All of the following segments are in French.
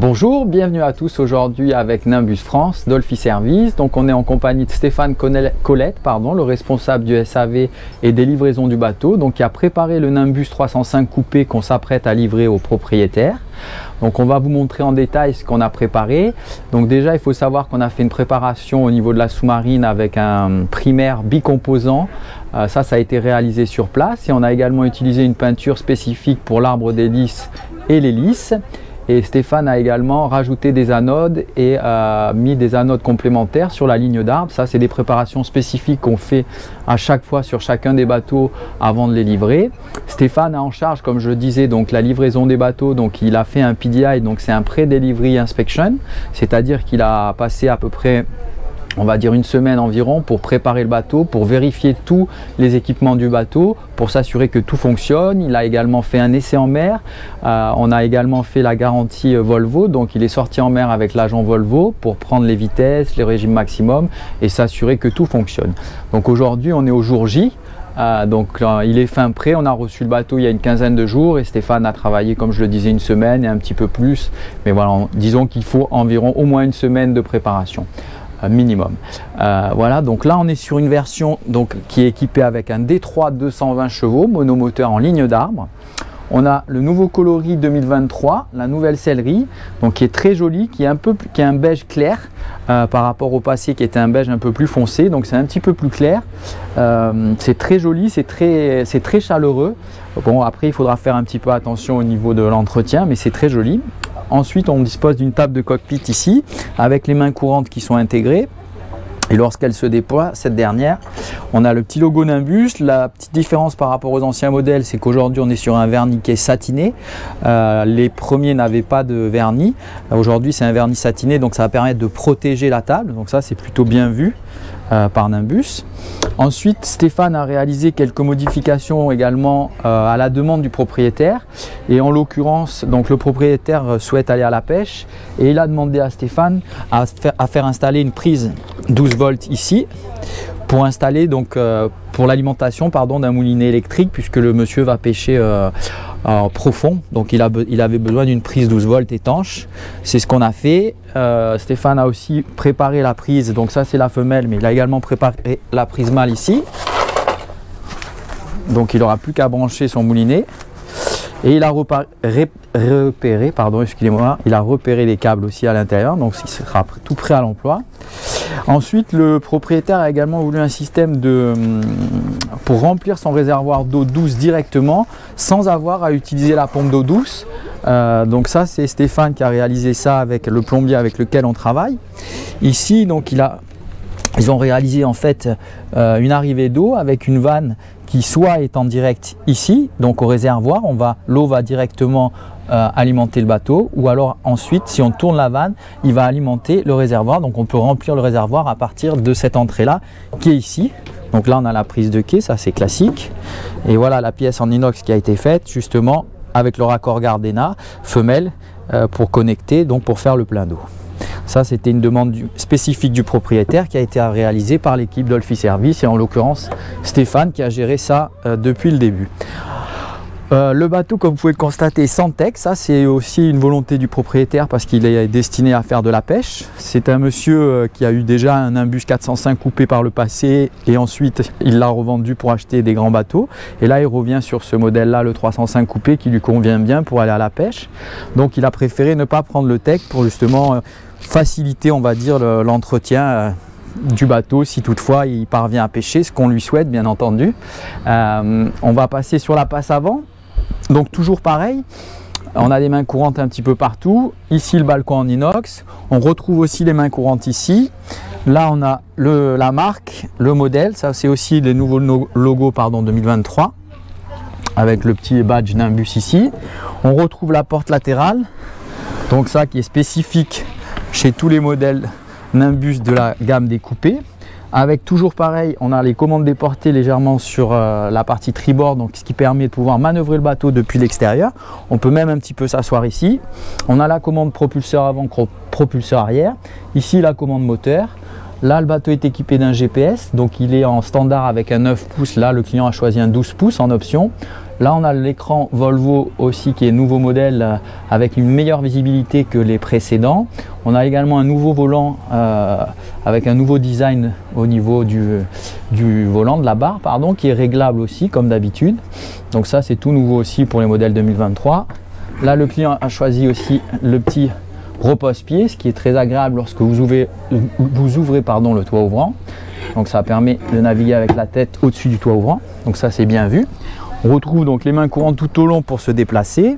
Bonjour, bienvenue à tous aujourd'hui avec Nimbus France, Dolphy Services. Donc on est en compagnie de Stéphane Colette, le responsable du SAV et des livraisons du bateau, donc qui a préparé le Nimbus 305 coupé qu'on s'apprête à livrer aux propriétaires. Donc on va vous montrer en détail ce qu'on a préparé. Donc déjà il faut savoir qu'on a fait une préparation au niveau de la sous-marine avec un primaire bicomposant. Ça a été réalisé sur place et on a également utilisé une peinture spécifique pour l'arbre d'hélice et l'hélice. Et Stéphane a également rajouté des anodes et mis des anodes complémentaires sur la ligne d'arbre. Ça, c'est des préparations spécifiques qu'on fait à chaque fois sur chacun des bateaux avant de les livrer. Stéphane a en charge, comme je disais, donc la livraison des bateaux. Donc, il a fait un PDI, donc c'est un pré-delivery inspection. C'est-à-dire qu'il a passé à peu près, on va dire, une semaine environ pour préparer le bateau, pour vérifier tous les équipements du bateau, pour s'assurer que tout fonctionne. Il a également fait un essai en mer. On a également fait la garantie Volvo. Donc il est sorti en mer avec l'agent Volvo pour prendre les vitesses, les régimes maximum et s'assurer que tout fonctionne. Donc aujourd'hui, on est au jour J. Il est fin prêt. On a reçu le bateau il y a une quinzaine de jours et Stéphane a travaillé, comme je le disais, une semaine et un petit peu plus. Mais voilà, disons qu'il faut environ au moins une semaine de préparation minimum. Voilà, donc là on est sur une version donc, qui est équipée avec un D3 220 chevaux monomoteur en ligne d'arbre. On a le nouveau coloris 2023, la nouvelle sellerie, donc qui est très jolie, qui est un beige clair par rapport au passé qui était un beige un peu plus foncé. Donc c'est un petit peu plus clair. C'est très joli, c'est très chaleureux. Bon, après il faudra faire un petit peu attention au niveau de l'entretien, mais c'est très joli. Ensuite, on dispose d'une table de cockpit ici, avec les mains courantes qui sont intégrées. Et lorsqu'elle se déploie, cette dernière, on a le petit logo Nimbus. La petite différence par rapport aux anciens modèles, c'est qu'aujourd'hui, on est sur un vernis qui est satiné. Les premiers n'avaient pas de vernis. Aujourd'hui, c'est un vernis satiné, donc ça va permettre de protéger la table. Donc ça, c'est plutôt bien vu par Nimbus. Ensuite, Stéphane a réalisé quelques modifications également à la demande du propriétaire. Et en l'occurrence, donc le propriétaire souhaite aller à la pêche et il a demandé à Stéphane à faire installer une prise 12 volts ici pour installer donc pour l'alimentation d'un moulinet électrique, puisque le monsieur va pêcher en profond, donc il avait besoin d'une prise 12 volts étanche. C'est ce qu'on a fait. Stéphane a aussi préparé la prise, donc ça c'est la femelle, mais il a également préparé la prise mâle ici, donc il n'aura plus qu'à brancher son moulinet. Et il a repéré les câbles aussi à l'intérieur, donc il sera tout prêt à l'emploi. Ensuite, le propriétaire a également voulu un système pour remplir son réservoir d'eau douce directement sans avoir à utiliser la pompe d'eau douce. Donc ça, c'est Stéphane qui a réalisé ça avec le plombier avec lequel on travaille. Ici, donc ils ont réalisé en fait une arrivée d'eau avec une vanne qui soit est en direct ici, donc au réservoir, l'eau va directement alimenter le bateau, ou alors ensuite si on tourne la vanne, il va alimenter le réservoir, donc on peut remplir le réservoir à partir de cette entrée là qui est ici. Donc là on a la prise de quai, ça c'est classique, et voilà la pièce en inox qui a été faite justement avec le raccord Gardena femelle pour connecter, donc pour faire le plein d'eau. Ça, c'était une demande spécifique du propriétaire qui a été réalisée par l'équipe Dolphy Service et en l'occurrence Stéphane qui a géré ça depuis le début. Le bateau, comme vous pouvez le constater, est sans tech. Ça, c'est aussi une volonté du propriétaire parce qu'il est destiné à faire de la pêche. C'est un monsieur qui a eu déjà un Nimbus 405 coupé par le passé et ensuite il l'a revendu pour acheter des grands bateaux. Et là, il revient sur ce modèle-là, le 305 coupé, qui lui convient bien pour aller à la pêche. Donc, il a préféré ne pas prendre le tech pour justement faciliter, on va dire, l'entretien du bateau si toutefois il parvient à pêcher, ce qu'on lui souhaite bien entendu. On va passer sur la passe avant, donc toujours pareil, on a des mains courantes un petit peu partout, ici le balcon en inox, on retrouve aussi les mains courantes ici. Là on a la marque, le modèle, ça c'est aussi les nouveaux logos 2023 avec le petit badge Nimbus ici. On retrouve la porte latérale, donc ça qui est spécifique chez tous les modèles Nimbus de la gamme des coupés. Avec toujours pareil, on a les commandes déportées légèrement sur la partie tribord, donc ce qui permet de pouvoir manœuvrer le bateau depuis l'extérieur. On peut même un petit peu s'asseoir ici. On a la commande propulseur avant, propulseur arrière. Ici la commande moteur. Là, le bateau est équipé d'un GPS, donc il est en standard avec un 9 pouces. Là, le client a choisi un 12 pouces en option. Là, on a l'écran Volvo aussi qui est nouveau modèle avec une meilleure visibilité que les précédents. On a également un nouveau volant avec un nouveau design au niveau du volant, de la barre, pardon, qui est réglable aussi comme d'habitude. Donc ça, c'est tout nouveau aussi pour les modèles 2023. Là, le client a choisi aussi le petit repose-pied, ce qui est très agréable lorsque vous ouvrez le toit ouvrant. Donc ça permet de naviguer avec la tête au-dessus du toit ouvrant. Donc ça, c'est bien vu. On retrouve donc les mains courantes tout au long pour se déplacer.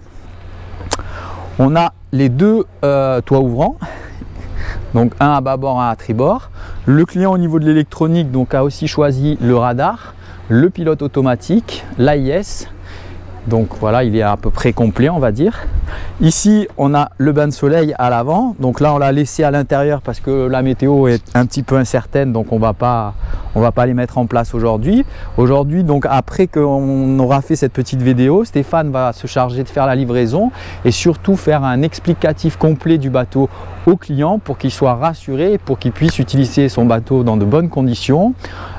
On a les deux toits ouvrants, donc un à bâbord, un à tribord. Le client au niveau de l'électronique donc a aussi choisi le radar, le pilote automatique, l'AIS. Donc voilà, il est à peu près complet, on va dire. Ici, on a le bain de soleil à l'avant. Donc là, on l'a laissé à l'intérieur parce que la météo est un petit peu incertaine. Donc on ne va pas les mettre en place aujourd'hui. Aujourd'hui, donc après qu'on aura fait cette petite vidéo, Stéphane va se charger de faire la livraison et surtout faire un explicatif complet du bateau au client pour qu'il soit rassuré, pour qu'il puisse utiliser son bateau dans de bonnes conditions.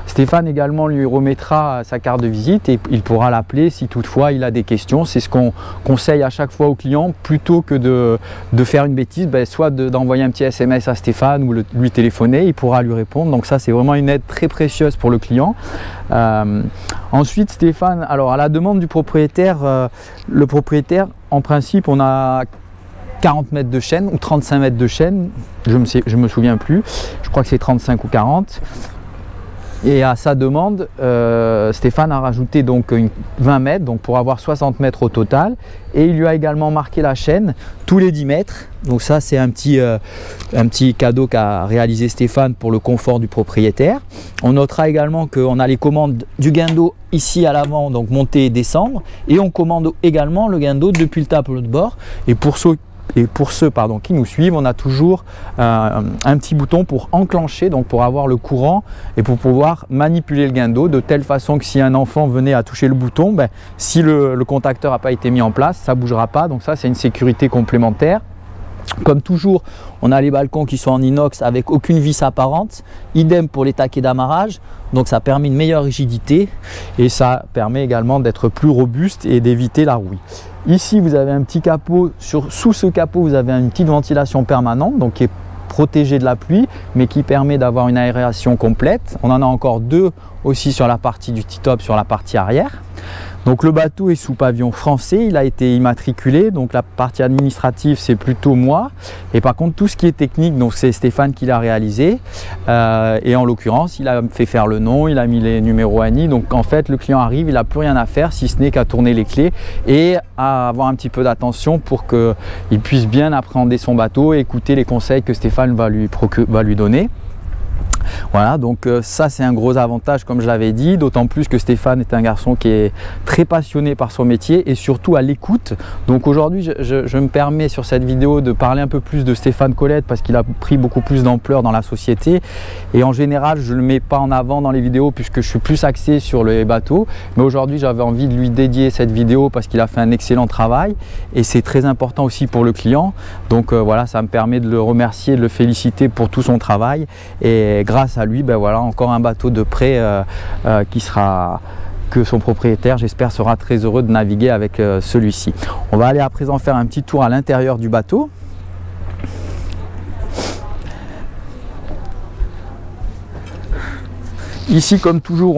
Stéphane également lui remettra sa carte de visite et il pourra l'appeler si toutefois il a des questions. C'est ce qu'on conseille à chaque fois aux clients, plutôt que de faire une bêtise, ben soit d'envoyer un petit SMS à Stéphane ou lui téléphoner, il pourra lui répondre. Donc ça, c'est vraiment une aide très précieuse pour le client. Ensuite, Stéphane, alors à la demande du propriétaire, en principe, on a 40 mètres de chaîne ou 35 mètres de chaîne, je me souviens plus, je crois que c'est 35 ou 40. Et à sa demande, Stéphane a rajouté donc 20 mètres, donc pour avoir 60 mètres au total. Et il lui a également marqué la chaîne tous les 10 mètres. Donc ça, c'est un petit cadeau qu'a réalisé Stéphane pour le confort du propriétaire. On notera également qu'on a les commandes du guindeau ici à l'avant, donc monter et descendre. Et on commande également le guindeau depuis le tableau de bord. Et pour ceux qui nous suivent, on a toujours un petit bouton pour enclencher, donc pour avoir le courant et pour pouvoir manipuler le guindeau de telle façon que si un enfant venait à toucher le bouton, ben, si le contacteur n'a pas été mis en place, ça ne bougera pas. Donc ça, c'est une sécurité complémentaire. Comme toujours, on a les balcons qui sont en inox avec aucune vis apparente. Idem pour les taquets d'amarrage. Donc ça permet une meilleure rigidité et ça permet également d'être plus robuste et d'éviter la rouille. Ici, vous avez un petit capot. Sous ce capot, vous avez une petite ventilation permanente, donc qui est protégée de la pluie, mais qui permet d'avoir une aération complète. On en a encore deux aussi sur la partie du T-top, sur la partie arrière. Donc le bateau est sous pavillon français, il a été immatriculé, donc la partie administrative c'est plutôt moi. Et par contre tout ce qui est technique, donc c'est Stéphane qui l'a réalisé. Et en l'occurrence, il a fait faire le nom, il a mis les numéros ANI. Donc en fait le client arrive, il n'a plus rien à faire si ce n'est qu'à tourner les clés et à avoir un petit peu d'attention pour qu'il puisse bien appréhender son bateau et écouter les conseils que Stéphane va lui donner. Voilà, donc ça c'est un gros avantage comme je l'avais dit, d'autant plus que Stéphane est un garçon qui est très passionné par son métier et surtout à l'écoute. Donc aujourd'hui je me permets sur cette vidéo de parler un peu plus de Stéphane Colette parce qu'il a pris beaucoup plus d'ampleur dans la société et en général je ne le mets pas en avant dans les vidéos puisque je suis plus axé sur les bateaux, mais aujourd'hui j'avais envie de lui dédier cette vidéo parce qu'il a fait un excellent travail et c'est très important aussi pour le client. Donc voilà, ça me permet de le remercier, de le féliciter pour tout son travail et grâce à lui, ben voilà, encore un bateau de près que son propriétaire, j'espère, sera très heureux de naviguer avec celui-ci. On va aller à présent faire un petit tour à l'intérieur du bateau. Ici, comme toujours,